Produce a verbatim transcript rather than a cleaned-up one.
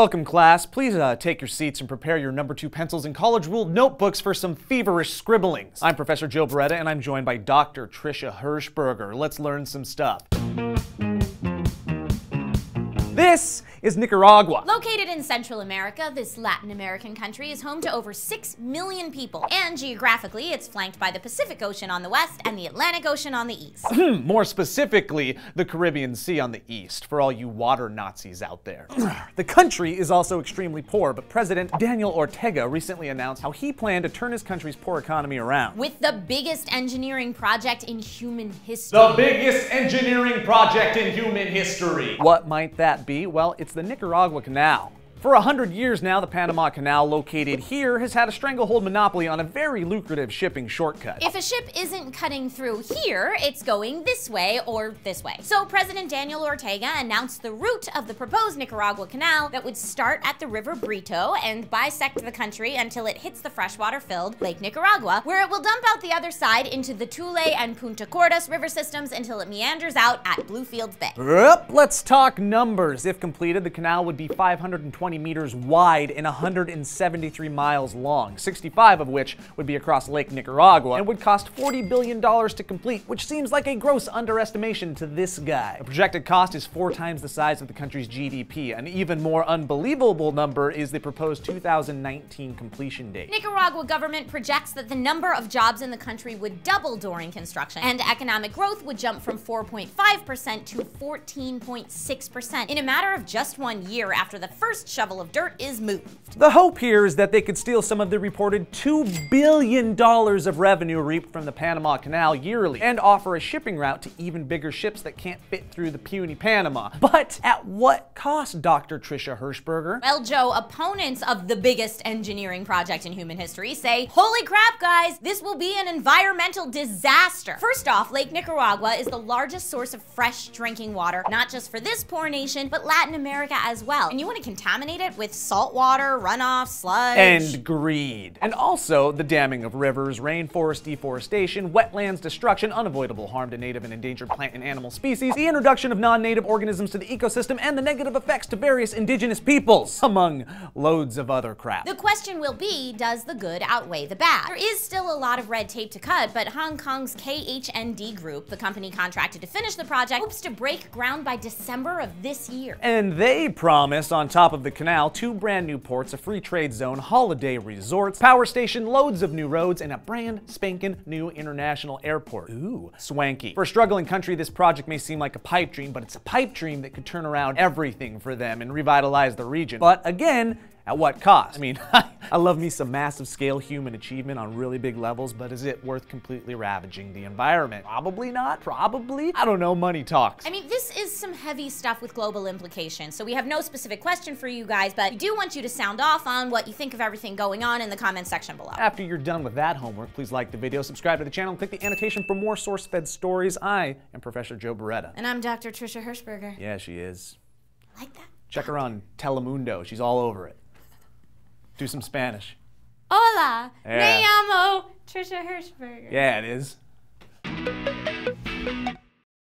Welcome, class. Please uh, take your seats and prepare your number two pencils and college-ruled notebooks for some feverish scribblings. I'm Professor Joe Bereta, and I'm joined by Doctor Trisha Hershberger. Let's learn some stuff. This is Nicaragua. Located in Central America, this Latin American country is home to over six million people. And geographically, it's flanked by the Pacific Ocean on the west and the Atlantic Ocean on the east. More specifically, the Caribbean Sea on the east, for all you water Nazis out there. The country is also extremely poor, but President Daniel Ortega recently announced how he planned to turn his country's poor economy around. With the biggest engineering project in human history. The biggest engineering project in human history. What might that be? Well, it's the Nicaragua Canal. For a hundred years now, the Panama Canal, located here, has had a stranglehold monopoly on a very lucrative shipping shortcut. If a ship isn't cutting through here, it's going this way or this way. So President Daniel Ortega announced the route of the proposed Nicaragua Canal that would start at the River Brito and bisect the country until it hits the freshwater-filled Lake Nicaragua, where it will dump out the other side into the Tule and Punta Cordas river systems until it meanders out at Bluefields Bay. Yep, let's talk numbers. If completed, the canal would be five hundred twenty meters wide and one hundred seventy-three miles long, sixty-five of which would be across Lake Nicaragua, and would cost forty billion dollars to complete, which seems like a gross underestimation to this guy. The projected cost is four times the size of the country's G D P. An even more unbelievable number is the proposed two thousand nineteen completion date. Nicaragua government projects that the number of jobs in the country would double during construction, and economic growth would jump from four point five percent to fourteen point six percent in a matter of just one year after the first shovel of dirt is moved. The hope here is that they could steal some of the reported two billion dollars of revenue reaped from the Panama Canal yearly and offer a shipping route to even bigger ships that can't fit through the puny Panama. But at what cost, Doctor Trisha Hershberger? Well, Joe, opponents of the biggest engineering project in human history say, holy crap, guys, this will be an environmental disaster. First off, Lake Nicaragua is the largest source of fresh drinking water, not just for this poor nation, but Latin America as well. And you want to contaminate it with salt water, runoff, sludge, and greed. And also the damming of rivers, rainforest deforestation, wetlands destruction, unavoidable harm to native and endangered plant and animal species, the introduction of non-native organisms to the ecosystem, and the negative effects to various indigenous peoples, among loads of other crap. The question will be, does the good outweigh the bad? There is still a lot of red tape to cut, but Hong Kong's K H N D Group, the company contracted to finish the project, hopes to break ground by December of this year. And they promised on top of the canal, two brand new ports, a free trade zone, holiday resorts, power station, loads of new roads, and a brand spankin' new international airport. Ooh, swanky. For a struggling country, this project may seem like a pipe dream, but it's a pipe dream that could turn around everything for them and revitalize the region. But again, at what cost? I mean, I love me some massive scale human achievement on really big levels, but is it worth completely ravaging the environment? Probably not, probably. I don't know, money talks. I mean, this is some heavy stuff with global implications, so we have no specific question for you guys, but we do want you to sound off on what you think of everything going on in the comments section below. After you're done with that homework, please like the video, subscribe to the channel, and click the annotation for more SourceFed stories. I am Professor Joe Bereta. And I'm Doctor Trisha Hershberger. Yeah, she is. I like that. Check her on Telemundo, she's all over it. Do some Spanish. Hola, yeah. Me llamo Trisha Hershberger. Yeah, it is.